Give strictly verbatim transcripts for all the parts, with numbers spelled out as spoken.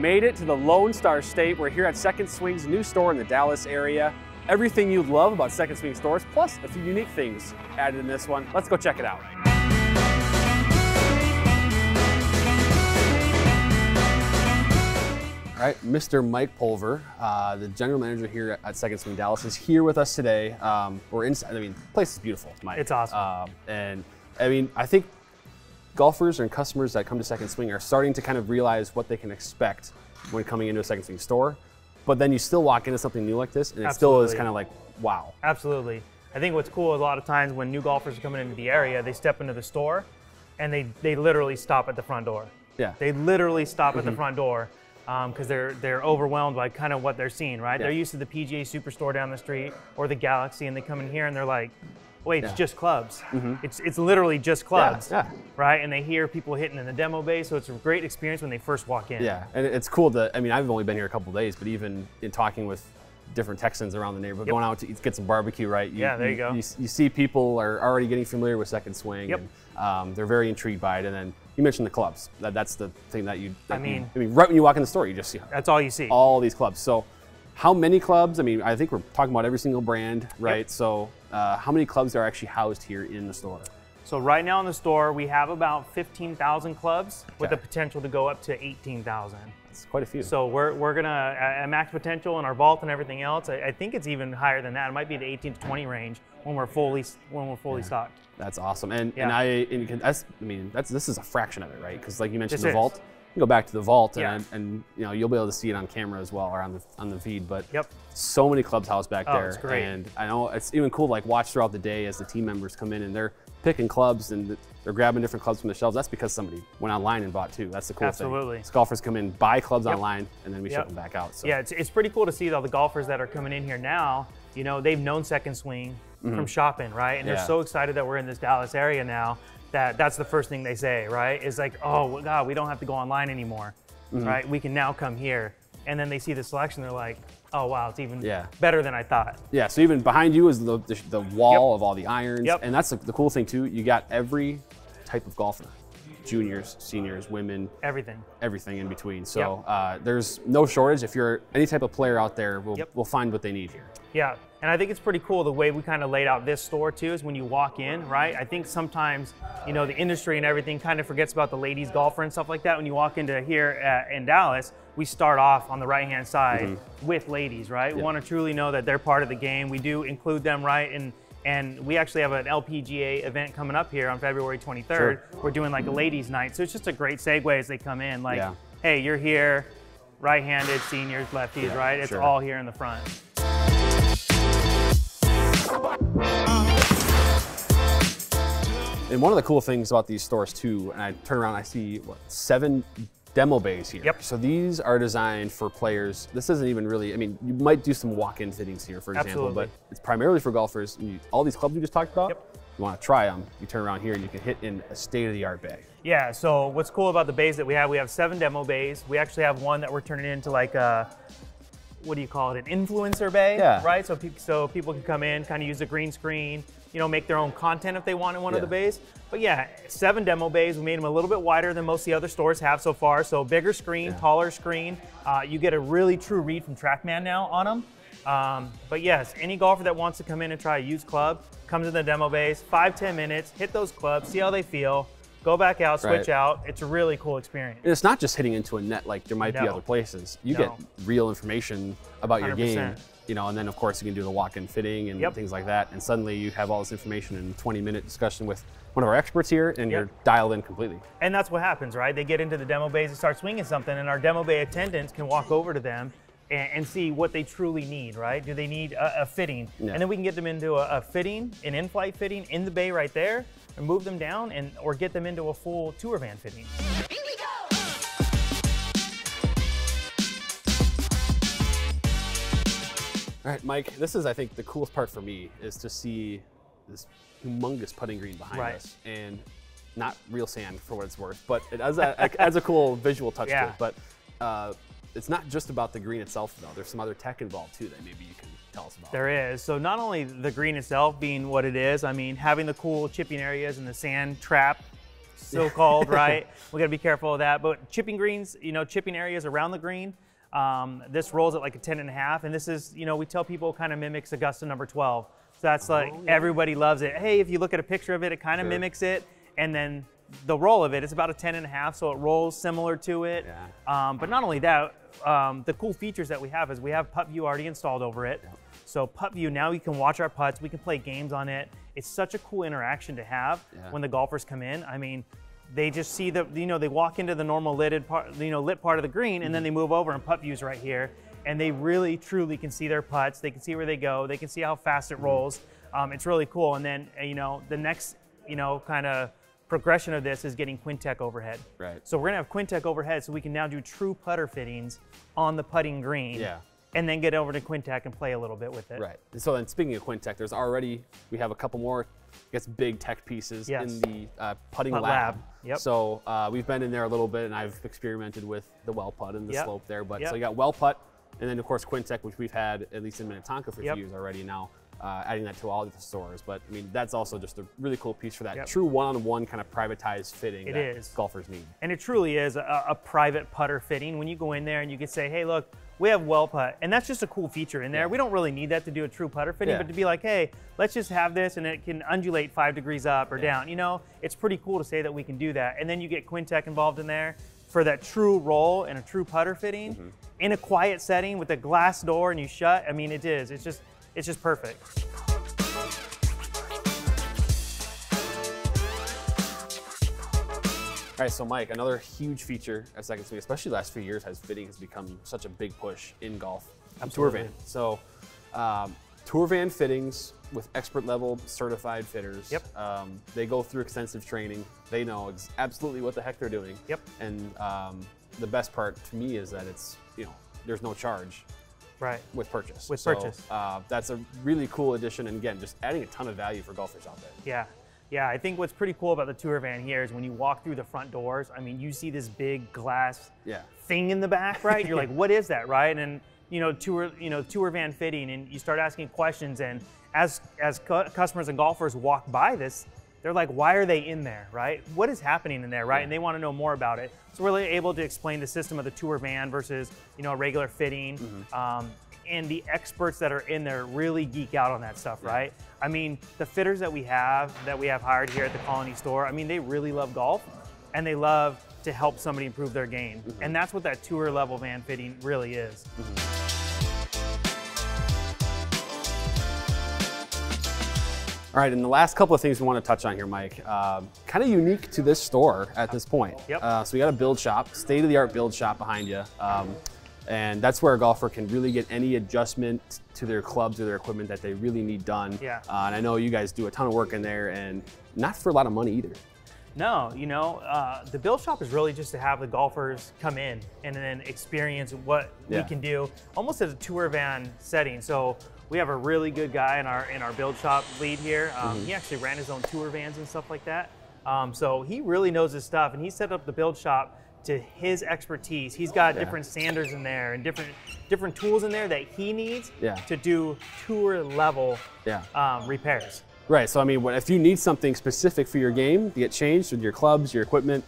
made it to the Lone Star State. We're here at Second Swing's new store in the Dallas area. Everything you love about Second Swing stores, plus a few unique things added in this one. Let's go check it out. All right, Mister Mike Pulver, uh, the general manager here at Second Swing Dallas, is here with us today. Um, we're inside. I mean, the place is beautiful, Mike. It's awesome. Um, and I mean, I think golfers and customers that come to Second Swing are starting to kind of realize what they can expect when coming into a Second Swing store. But then you still walk into something new like this, and it Absolutely. Still is kind of like, wow. Absolutely. I think what's cool is a lot of times when new golfers are coming into the area, they step into the store, and they they literally stop at the front door. Yeah. They literally stop mm-hmm. at the front door. Because um, they're they're overwhelmed by kind of what they're seeing, right? Yeah. They're used to the P G A Superstore down the street or the Galaxy, and they come in here and they're like, "Wait, yeah. it's just clubs. Mm-hmm. It's it's literally just clubs, yeah. Yeah. right?" And they hear people hitting in the demo bay, so it's a great experience when they first walk in. Yeah, and it's cool to. I mean, I've only been here a couple of days, but even in talking with different Texans around the neighborhood, yep. going out to get some barbecue, right? You, yeah, there you, you go. You, you see people are already getting familiar with Second Swing. Yep. And, um, they're very intrigued by it, and then. You mentioned the clubs. That, that's the thing that you, that I mean, you, I mean, right when you walk in the store, you just see. That's all you see. All these clubs. So how many clubs? I mean, I think we're talking about every single brand, right? Yep. So uh, how many clubs are actually housed here in the store? So right now in the store, we have about fifteen thousand clubs okay. with the potential to go up to eighteen thousand. That's quite a few. So we're, we're gonna, at max potential in our vault and everything else, I, I think it's even higher than that. It might be the eighteen to twenty range when we're fully, when we're fully yeah. stocked. That's awesome, and yeah. and I and that's, I mean that's this is a fraction of it, right? Because like you mentioned, this the vault. Is. You go back to the vault, yeah. and and you know you'll be able to see it on camera as well or on the on the feed. But yep. so many clubhouse back oh, there, it's great. And I know it's even cool to like watch throughout the day as the team members come in and they're picking clubs and they're grabbing different clubs from the shelves. That's because somebody went online and bought two. That's the cool Absolutely. Thing. Absolutely, golfers come in, buy clubs yep. online, and then we yep. ship them back out. So. Yeah, it's it's pretty cool to see all the golfers that are coming in here now. You know, they've known Second Swing mm-hmm. from shopping, right? And yeah. they're so excited that we're in this Dallas area now that that's the first thing they say, right? Is like, oh, God, we don't have to go online anymore, mm-hmm. right? We can now come here. And then they see the selection, they're like, oh, wow, it's even yeah. better than I thought. Yeah, so even behind you is the, the, the wall yep. of all the irons. Yep. And that's the, the cool thing, too. You got every type of golfer. Juniors, seniors, women, everything, everything in between. So yep. uh, there's no shortage. If you're any type of player out there, we'll, yep. we'll find what they need here. Yeah, and I think it's pretty cool the way we kind of laid out this store too is when you walk in, right? I think sometimes, you know, the industry and everything kind of forgets about the ladies golfer and stuff like that. When you walk into here at, in Dallas, we start off on the right-hand side mm-hmm. with ladies, right? Yep. We want to truly know that they're part of the game. We do include them, right? And And we actually have an L P G A event coming up here on February twenty-third. Sure. We're doing like a ladies night. So it's just a great segue as they come in. Like, yeah. hey, you're here, right-handed, seniors, lefties, yeah, right? It's sure. all here in the front. And one of the cool things about these stores too, and I turn around, I see what, seven demo bays here. Yep. So these are designed for players. This isn't even really, I mean, you might do some walk-in fittings here, for example, Absolutely. But it's primarily for golfers. And you, all these clubs we just talked about, yep. you want to try them, you turn around here and you can hit in a state-of-the-art bay. Yeah, so what's cool about the bays that we have, we have seven demo bays. We actually have one that we're turning into like a, what do you call it, an influencer bay, yeah. right? So, pe so people can come in, kind of use a green screen, you know, make their own content if they want in one yeah. of the bays. But yeah, seven demo bays. We made them a little bit wider than most of the other stores have so far. So bigger screen, yeah. taller screen. Uh, you get a really true read from Trackman now on them. Um, but yes, any golfer that wants to come in and try a used club, comes in the demo bays, five, ten minutes, hit those clubs, see how they feel, go back out, switch right. out. It's a really cool experience. And it's not just hitting into a net like there might no. be other places. You no. get real information about one hundred percent. Your game. You know, and then of course you can do the walk-in fitting and yep. things like that. And suddenly you have all this information in a twenty minute discussion with one of our experts here and yep. you're dialed in completely. And that's what happens, right? They get into the demo bays and start swinging something and our demo bay attendants can walk over to them and, and see what they truly need, right? Do they need a, a fitting? Yeah. And then we can get them into a, a fitting, an in-flight fitting in the bay right there and move them down and or get them into a full tour van fitting. All right, Mike, this is, I think, the coolest part for me is to see this humongous putting green behind right. us and not real sand for what it's worth, but it adds a, adds a cool visual touch yeah. to it. But uh, it's not just about the green itself, though. There's some other tech involved, too, that maybe you can tell us about. There is. So not only the green itself being what it is, I mean, having the cool chipping areas and the sand trap so called, right? We got to be careful of that. But chipping greens, you know, chipping areas around the green. Um, this rolls at like a ten and a half, and this is, you know, we tell people kind of mimics Augusta number twelve. So that's like, oh, yeah. Everybody loves it. Hey, if you look at a picture of it, it kind of sure. mimics it. And then the roll of it, it's about a ten and a half, so it rolls similar to it. Yeah. Um, but not only that, um, the cool features that we have is we have PuttView already installed over it. Yeah. So PuttView, now we can watch our putts, we can play games on it. It's such a cool interaction to have yeah. when the golfers come in. I mean, they just see the, you know, they walk into the normal lidded part, you know, lit part of the green, and then they move over and PuttView's right here. And they really truly can see their putts. They can see where they go. They can see how fast it rolls. Um, it's really cool. And then, you know, the next, you know, kind of progression of this is getting Quintech overhead. Right. So we're gonna have Quintech overhead, so we can now do true putter fittings on the putting green. Yeah. And then get over to Quintech and play a little bit with it. Right. So then, speaking of Quintech, there's already, we have a couple more, I guess, big tech pieces yes. in the uh, putting Putt lab. lab. Yep. So uh, we've been in there a little bit, and I've experimented with the well putt and the yep. slope there. But yep. so you got well putt, and then of course Quintech, which we've had at least in Minnetonka for a yep. few years already now. Uh, adding that to all of the stores, but I mean, that's also just a really cool piece for that yep. true one-on-one kind of privatized fitting it that is. golfers need. And it truly is a, a private putter fitting. When you go in there and you can say, hey, look, we have well putt, and that's just a cool feature in there. Yeah. We don't really need that to do a true putter fitting, yeah. but to be like, hey, let's just have this, and it can undulate five degrees up or yeah. down. You know, it's pretty cool to say that we can do that. And then you get Quintech involved in there for that true roll and a true putter fitting mm-hmm. in a quiet setting with a glass door and you shut. I mean, it is. It's just. It's just perfect. All right, so Mike, another huge feature at Second Swing, especially the last few years, has fitting has become such a big push in golf. Absolutely. Tour Van. So um, Tour Van fittings with expert level certified fitters. Yep. Um, they go through extensive training. They know ex absolutely what the heck they're doing. Yep. And um, the best part to me is that it's, you know, there's no charge. Right. With purchase. With so, purchase. Uh, that's a really cool addition, and again, just adding a ton of value for golfers out there. Yeah. Yeah, I think what's pretty cool about the Tour Van here is when you walk through the front doors, I mean, you see this big glass yeah. thing in the back, right? You're like, what is that, right? And, you know, tour, you know, Tour Van fitting, and you start asking questions, and as, as cu customers and golfers walk by this, they're like, why are they in there, right? What is happening in there, right? Yeah. And they want to know more about it. So we're really able to explain the system of the Tour Van versus, you know, a regular fitting. Mm-hmm. um, and the experts that are in there really geek out on that stuff, yeah. right? I mean, the fitters that we have, that we have hired here at the Colony store, I mean, they really love golf, and they love to help somebody improve their game. Mm-hmm. And that's what that tour level van fitting really is. Mm-hmm. All right, and the last couple of things we want to touch on here, Mike, um, kind of unique to this store at this point. Yep. Uh, so we got a build shop, state-of-the-art build shop behind you. Um, and that's where a golfer can really get any adjustment to their clubs or their equipment that they really need done. Yeah. Uh, and I know you guys do a ton of work in there, and not for a lot of money either. No, you know, uh, the build shop is really just to have the golfers come in and then experience what yeah. we can do, almost as a Tour Van setting. So we have a really good guy in our in our build shop lead here. Um, mm-hmm. He actually ran his own Tour Vans and stuff like that. Um, so he really knows his stuff, and he set up the build shop to his expertise. He's got yeah. different sanders in there and different different tools in there that he needs yeah. to do tour level yeah. um, repairs. Right, so I mean, if you need something specific for your game to get changed with your clubs, your equipment,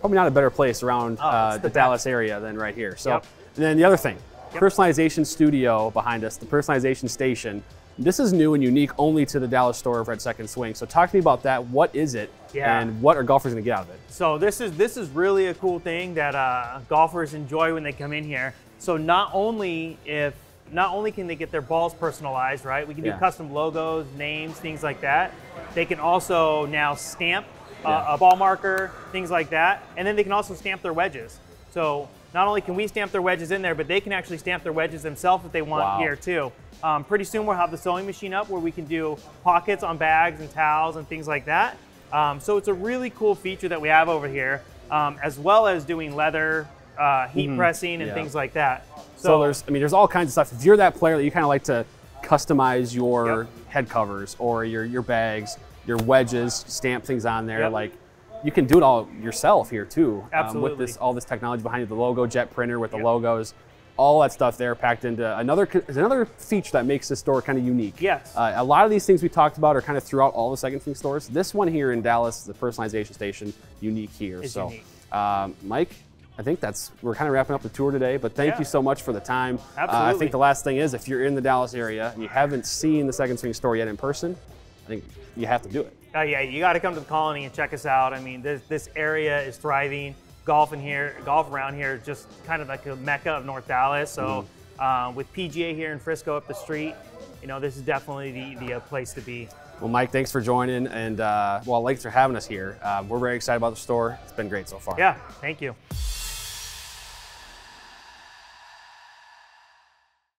probably not a better place around oh, uh, the, the Dallas area than right here. So, yep. and then the other thing, Yep. personalization studio behind us, the personalization station. This is new and unique only to the Dallas store of Red Second Swing. So talk to me about that. What is it, yeah. and what are golfers going to get out of it? So this is this is really a cool thing that uh, golfers enjoy when they come in here. So not only if not only can they get their balls personalized, right? We can do yeah. custom logos, names, things like that. They can also now stamp uh, yeah. a ball marker, things like that, and then they can also stamp their wedges. So not only can we stamp their wedges in there, but they can actually stamp their wedges themselves if they want wow. here too. Um, pretty soon we'll have the sewing machine up where we can do pockets on bags and towels and things like that. Um, so it's a really cool feature that we have over here, um, as well as doing leather, uh, heat mm-hmm. pressing and yeah. things like that. So, so there's, I mean, there's all kinds of stuff. If you're that player that you kind of like to customize your yep. head covers or your, your bags, your wedges, stamp things on there, yep. like, you can do it all yourself here too. Absolutely. Um, with this, all this technology behind you, the logo jet printer with the yep. logos. all that stuff there packed into another another feature that makes this store kind of unique. Yes. Uh, a lot of these things we talked about are kind of throughout all the Second Swing stores. This one here in Dallas, the personalization station, unique here. It's so, unique. Um, Mike, I think that's, we're kind of wrapping up the tour today, but thank yeah. you so much for the time. Absolutely. Uh, I think the last thing is, if you're in the Dallas area and you haven't seen the Second Swing store yet in person, I think you have to do it. Uh, yeah, you got to come to the Colony and check us out. I mean, this, this area is thriving. Golf in here, golf around here is just kind of like a mecca of North Dallas. So mm-hmm. uh, with P G A here in Frisco up the street, you know, this is definitely the, the uh, place to be. Well, Mike, thanks for joining, and uh, well, thanks for having us here. Uh, we're very excited about the store. It's been great so far. Yeah, thank you.